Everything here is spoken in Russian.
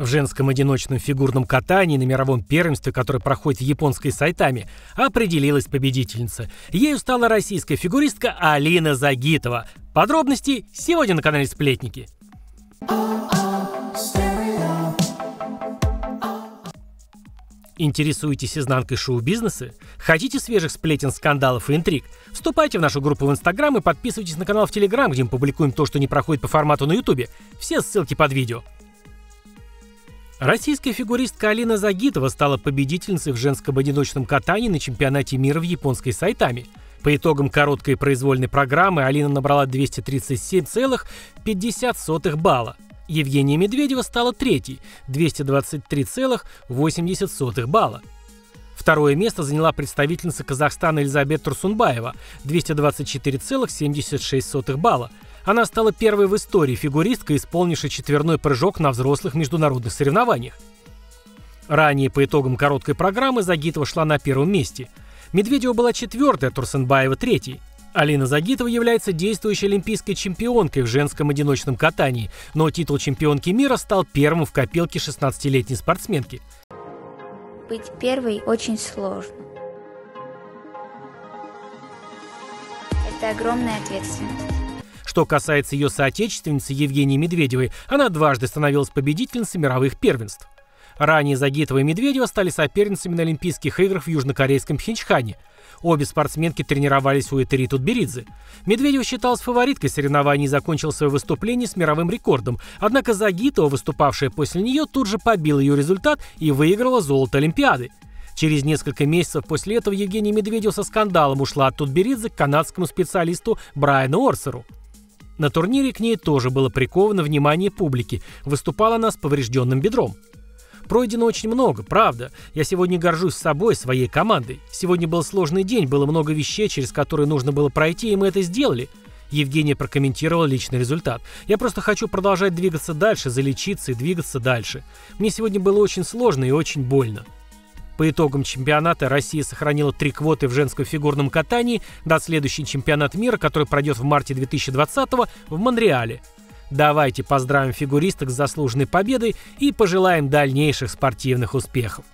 В женском одиночном фигурном катании на мировом первенстве, которое проходит в японской Сайтаме, определилась победительница. Ею стала российская фигуристка Алина Загитова. Подробности сегодня на канале «Сплетники». Интересуетесь изнанкой шоу-бизнеса? Хотите свежих сплетен, скандалов и интриг? Вступайте в нашу группу в Инстаграм и подписывайтесь на канал в Телеграм, где мы публикуем то, что не проходит по формату на Ютубе. Все ссылки под видео. Российская фигуристка Алина Загитова стала победительницей в женском одиночном катании на чемпионате мира в японской Сайтаме. По итогам короткой произвольной программы Алина набрала 237,50 балла. Евгения Медведева стала третьей – 223,80 балла. Второе место заняла представительница Казахстана Элизабет Турсынбаева – 224,76 балла. Она стала первой в истории фигуристкой, исполнившей четверной прыжок на взрослых международных соревнованиях. Ранее по итогам короткой программы Загитова шла на первом месте. Медведева была четвертой, а Турсынбаева – третьей. Алина Загитова является действующей олимпийской чемпионкой в женском одиночном катании, но титул чемпионки мира стал первым в копилке 16-летней спортсменки. Быть первой очень сложно. Это огромная ответственность. Что касается ее соотечественницы Евгении Медведевой, она дважды становилась победительницей мировых первенств. Ранее Загитова и Медведева стали соперницами на Олимпийских играх в южнокорейском Пхенчхане. Обе спортсменки тренировались у Этери Тутберидзе. Медведева считалась фавориткой соревнований и закончила свое выступление с мировым рекордом. Однако Загитова, выступавшая после нее, тут же побила ее результат и выиграла золото Олимпиады. Через несколько месяцев после этого Евгения Медведева со скандалом ушла от Тутберидзе к канадскому специалисту Брайану Орсеру. На турнире к ней тоже было приковано внимание публики. Выступала она с поврежденным бедром. Пройдено очень много, правда. Я сегодня горжусь собой, своей командой. Сегодня был сложный день, было много вещей, через которые нужно было пройти, и мы это сделали. Евгения прокомментировала личный результат. Я просто хочу продолжать двигаться дальше, залечиться и двигаться дальше. Мне сегодня было очень сложно и очень больно. По итогам чемпионата Россия сохранила 3 квоты в женском фигурном катании до следующего чемпионата мира, который пройдет в марте 2020-го в Монреале. Давайте поздравим фигуристок с заслуженной победой и пожелаем дальнейших спортивных успехов.